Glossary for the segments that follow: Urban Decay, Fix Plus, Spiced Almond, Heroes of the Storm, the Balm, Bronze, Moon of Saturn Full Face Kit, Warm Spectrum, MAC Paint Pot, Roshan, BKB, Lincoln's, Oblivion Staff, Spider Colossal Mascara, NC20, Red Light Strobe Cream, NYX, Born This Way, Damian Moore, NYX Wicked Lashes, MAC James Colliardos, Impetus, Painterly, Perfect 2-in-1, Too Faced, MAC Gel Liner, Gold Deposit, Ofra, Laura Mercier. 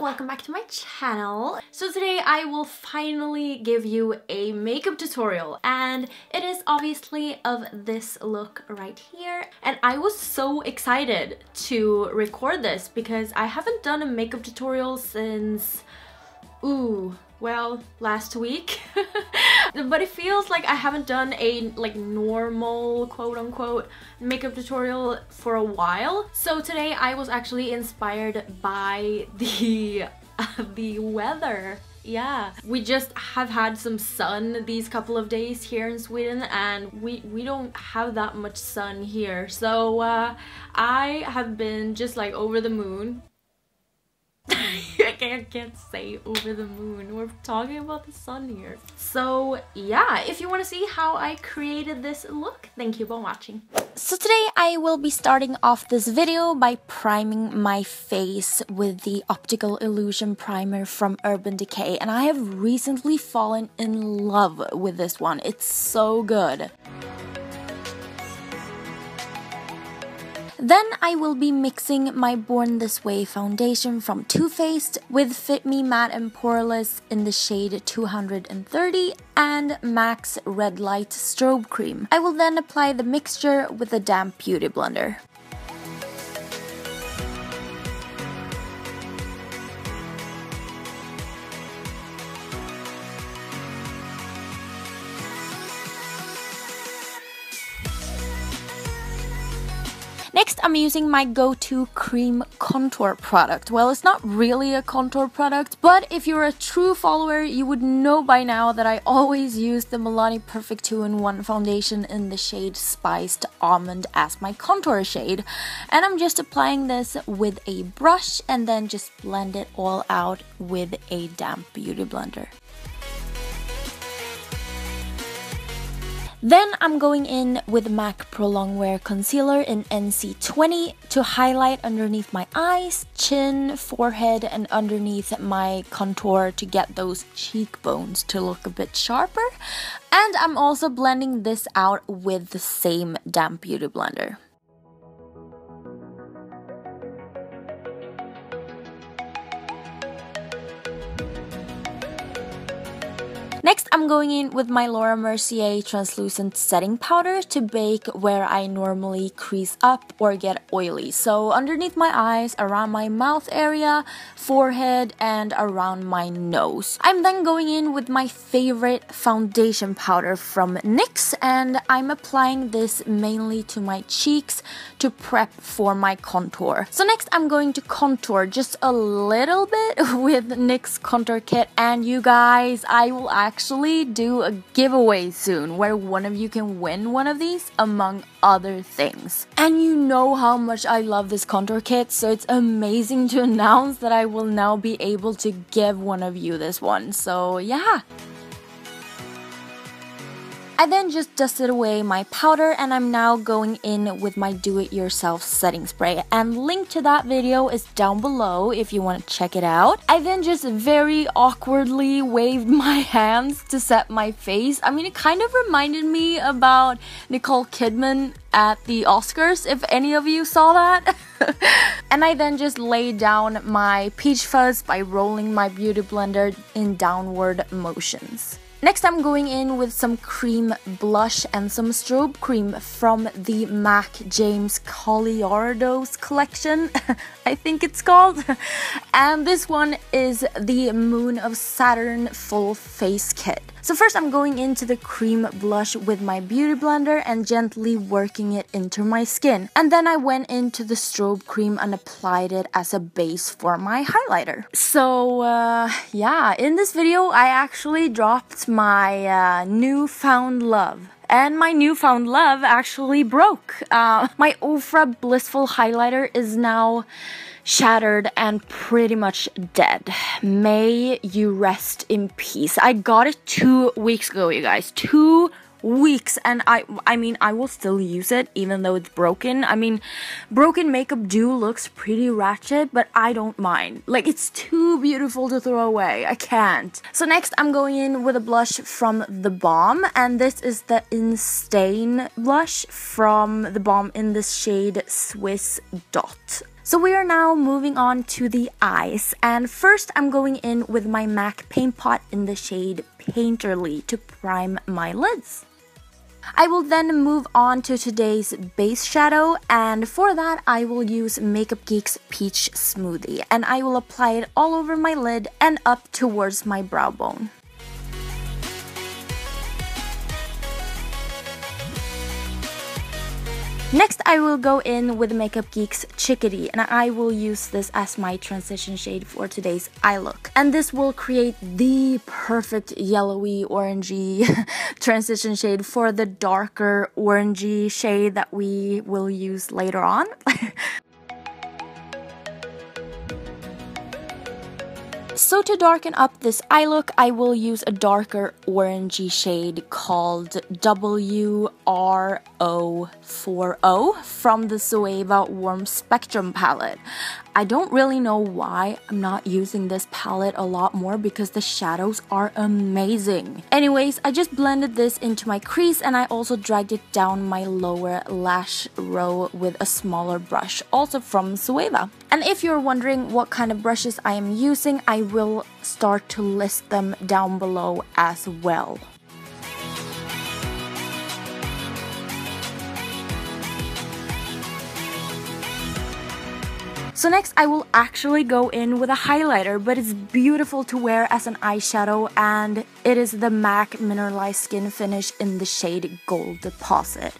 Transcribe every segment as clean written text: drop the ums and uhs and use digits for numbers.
welcome back to my channel. So today I will finally give you a makeup tutorial, and it is obviously of this look right here. And I was so excited to record this because I haven't done a makeup tutorial since, well, last week. But it feels like I haven't done a normal quote-unquote makeup tutorial for a while. So today I was actually inspired by the weather. Yeah, we just have had some sun these couple of days here in Sweden, and we don't have that much sun here. So I have been just like over the moon. I can't say over the moon, we're talking about the sun here. So yeah, if you want to see how I created this look, thank you for watching. So today I will be starting off this video by priming my face with the Optical Illusion Primer from Urban Decay, and I have recently fallen in love with this one. It's so good. Then I will be mixing my Born This Way foundation from Too Faced with Fit Me Matte and Poreless in the shade 230 and MAC's Red Light Strobe Cream. I will then apply the mixture with a damp beauty blender. Next, I'm using my go-to cream contour product. Well, it's not really a contour product, but if you're a true follower, you would know by now that I always use the Milani Perfect 2-in-1 foundation in the shade Spiced Almond as my contour shade. And I'm just applying this with a brush and then just blend it all out with a damp beauty blender. Then I'm going in with MAC Pro Longwear Concealer in NC20 to highlight underneath my eyes, chin, forehead, and underneath my contour to get those cheekbones to look a bit sharper. And I'm also blending this out with the same damp beauty blender. Next, I'm going in with my Laura Mercier translucent setting powder to bake where I normally crease up or get oily. So underneath my eyes, around my mouth area, forehead, and around my nose. I'm then going in with my favorite foundation powder from NYX, and I'm applying this mainly to my cheeks to prep for my contour. So next, I'm going to contour just a little bit with NYX contour kit, and you guys, I will actually do a giveaway soon where one of you can win one of these among other things. And you know how much I love this contour kit, so it's amazing to announce that I will now be able to give one of you this one. So yeah. I then just dusted away my powder, and I'm now going in with my do-it-yourself setting spray, and link to that video is down below if you want to check it out. I then just very awkwardly waved my hands to set my face. I mean, it kind of reminded me about Nicole Kidman at the Oscars, if any of you saw that. And I then just laid down my peach fuzz by rolling my beauty blender in downward motions. Next, I'm going in with some cream blush and some strobe cream from the MAC James Colliardos collection, I think it's called. And this one is the Moon of Saturn Full Face Kit. So first, I'm going into the cream blush with my beauty blender and gently working it into my skin. And then I went into the strobe cream and applied it as a base for my highlighter. So yeah, in this video, I actually dropped my newfound love. And my newfound love actually broke. My Ofra Blissful highlighter is now shattered and pretty much dead. May you rest in peace. I got it 2 weeks ago, you guys. 2 weeks, and I mean, I will still use it even though it's broken. I mean, broken makeup do looks pretty ratchet, but I don't mind. Like, it's too beautiful to throw away. I can't. So next, I'm going in with a blush from the Balm, and this is the Instain blush from the Balm in the shade Swiss Dot. So we are now moving on to the eyes, and first I'm going in with my MAC Paint Pot in the shade Painterly to prime my lids. I will then move on to today's base shadow, and for that I will use Makeup Geek's Peach Smoothie, and I will apply it all over my lid and up towards my brow bone. Next, I will go in with Makeup Geek's Chickadee, and I will use this as my transition shade for today's eye look. And this will create the perfect yellowy, orangey transition shade for the darker orangey shade that we will use later on. So to darken up this eye look, I will use a darker orangey shade called WRO40 from the Zoeva Warm Spectrum palette. I don't really know why I'm not using this palette a lot more because the shadows are amazing. Anyways, I just blended this into my crease, and I also dragged it down my lower lash row with a smaller brush, also from Zoeva. And if you're wondering what kind of brushes I am using, I will start to list them down below as well. So next I will actually go in with a highlighter, but it's beautiful to wear as an eyeshadow, and it is the MAC Mineralize Skin Finish in the shade Gold Deposit.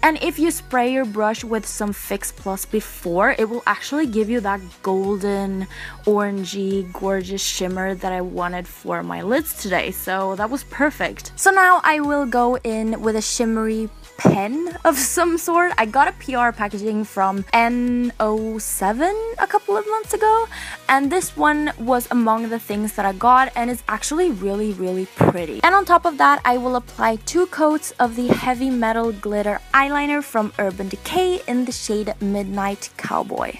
And if you spray your brush with some Fix Plus before, it will actually give you that golden, orangey, gorgeous shimmer that I wanted for my lids today, so that was perfect. So now I will go in with a shimmery pen of some sort. I got a PR packaging from NO7 a couple of months ago, and this one was among the things that I got, and it's actually really, really pretty. And on top of that, I will apply two coats of the Heavy Metal Glitter Eyeliner from Urban Decay in the shade Midnight Cowboy.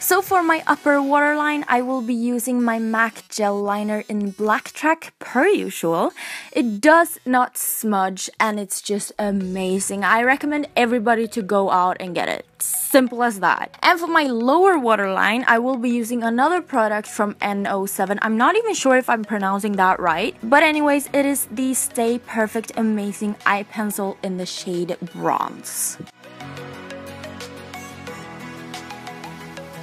So for my upper waterline, I will be using my MAC Gel Liner in Black Track, per usual. It does not smudge, and it's just amazing. I recommend everybody to go out and get it. Simple as that. And for my lower waterline, I will be using another product from NO7. I'm not even sure if I'm pronouncing that right. But anyways, it is the Stay Perfect Amazing Eye Pencil in the shade Bronze.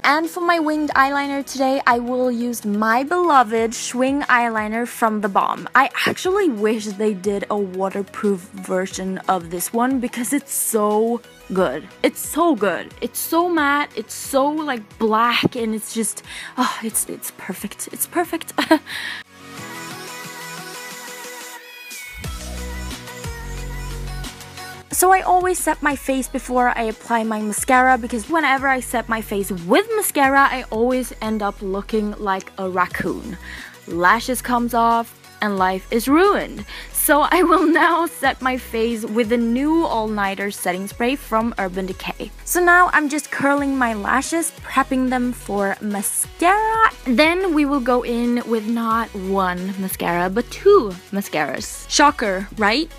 And for my winged eyeliner today, I will use my beloved Schwing eyeliner from the Balm. I actually wish they did a waterproof version of this one because it's so good. It's so good. It's so matte. It's so like black, and it's just, oh, it's perfect. It's perfect. So I always set my face before I apply my mascara, because whenever I set my face with mascara, I always end up looking like a raccoon. Lashes comes off and life is ruined. So I will now set my face with the new all-nighter setting spray from Urban Decay. So now I'm just curling my lashes, prepping them for mascara. Then we will go in with not one mascara, but two mascaras. Shocker, right?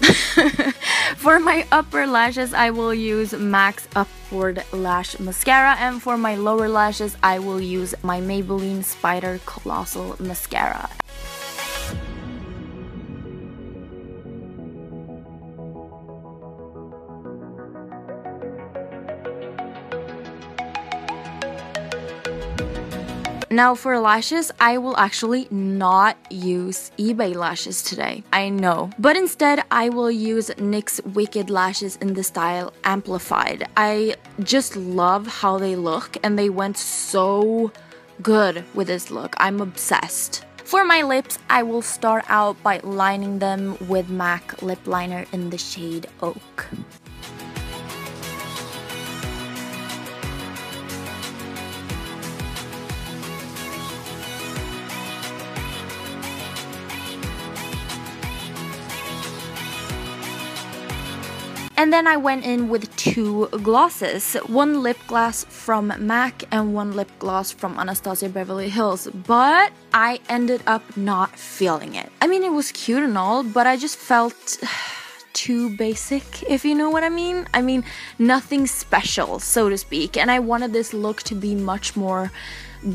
For my upper lashes, I will use MAC's Upward Lash Mascara, and for my lower lashes, I will use my Maybelline Spider Colossal Mascara. Now for lashes, I will actually not use eBay lashes today, I know. But instead, I will use NYX Wicked Lashes in the style Amplified. I just love how they look, and they went so good with this look. I'm obsessed. For my lips, I will start out by lining them with MAC Lip Liner in the shade Oak. And then I went in with two glosses, one lip gloss from MAC and one lip gloss from Anastasia Beverly Hills, but I ended up not feeling it. I mean, it was cute and all, but I just felt too basic, if you know what I mean. I mean, nothing special, so to speak. And I wanted this look to be much more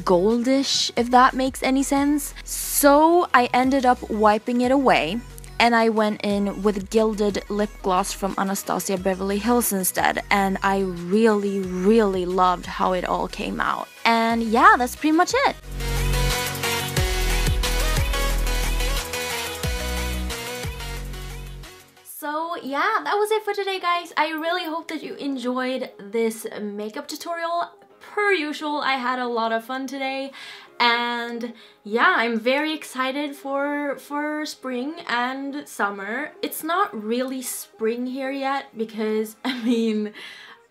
goldish, if that makes any sense. So I ended up wiping it away. And I went in with Gilded Lip Gloss from Anastasia Beverly Hills instead. And I really, really loved how it all came out. And yeah, that's pretty much it. So yeah, that was it for today, guys. I really hope that you enjoyed this makeup tutorial. Per usual, I had a lot of fun today, and yeah, I'm very excited for spring and summer. It's not really spring here yet because, I mean,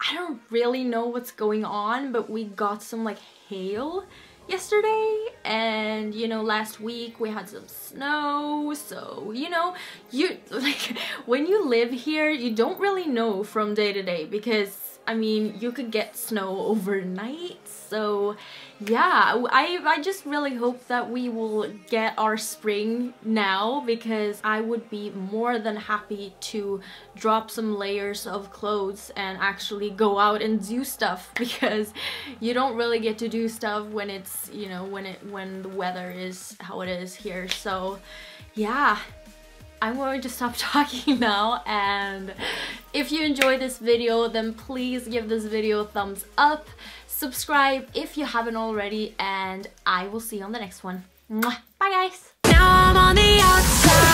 I don't really know what's going on, but we got some like hail yesterday, and you know, last week we had some snow. So you know, you like, when you live here, you don't really know from day to day because, I mean, you could get snow overnight. So yeah, I just really hope that we will get our spring now, because I would be more than happy to drop some layers of clothes and actually go out and do stuff, because you don't really get to do stuff when it's, you know, when the weather is how it is here. So yeah, I'm going to stop talking now, and if you enjoyed this video, then please give this video a thumbs up, subscribe if you haven't already, and I will see you on the next one. Mwah. Bye guys! Now I'm on the outside.